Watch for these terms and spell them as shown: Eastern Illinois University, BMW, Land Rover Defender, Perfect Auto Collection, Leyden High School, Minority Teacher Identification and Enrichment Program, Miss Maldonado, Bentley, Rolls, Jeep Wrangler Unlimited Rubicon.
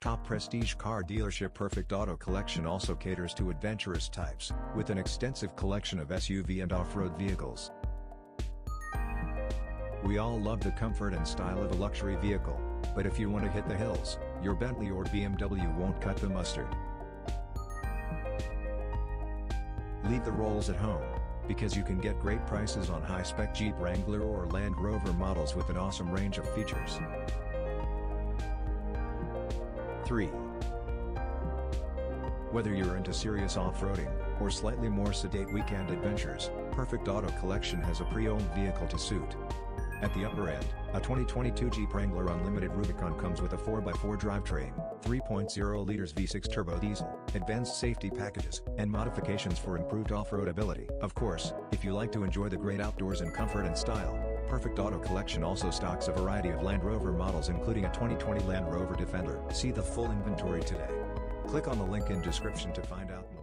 Top prestige car dealership Perfect Auto Collection also caters to adventurous types, with an extensive collection of SUV and off-road vehicles. We all love the comfort and style of a luxury vehicle, but if you want to hit the hills, your Bentley or BMW won't cut the mustard. Leave the Rolls at home, because you can get great prices on high-spec Jeep Wrangler or Land Rover models with an awesome range of features. 3. Whether you're into serious off-roading, or slightly more sedate weekend adventures, Perfect Auto Collection has a pre-owned vehicle to suit. At the upper end, a 2022 Jeep Wrangler Unlimited Rubicon comes with a 4x4 drivetrain, 3.0 liters V6 turbo diesel, advanced safety packages, and modifications for improved off-road ability. Of course, if you like to enjoy the great outdoors in comfort and style, Perfect Auto Collection also stocks a variety of Land Rover models including a 2020 Land Rover Defender. See the full inventory today. Click on the link in description to find out more.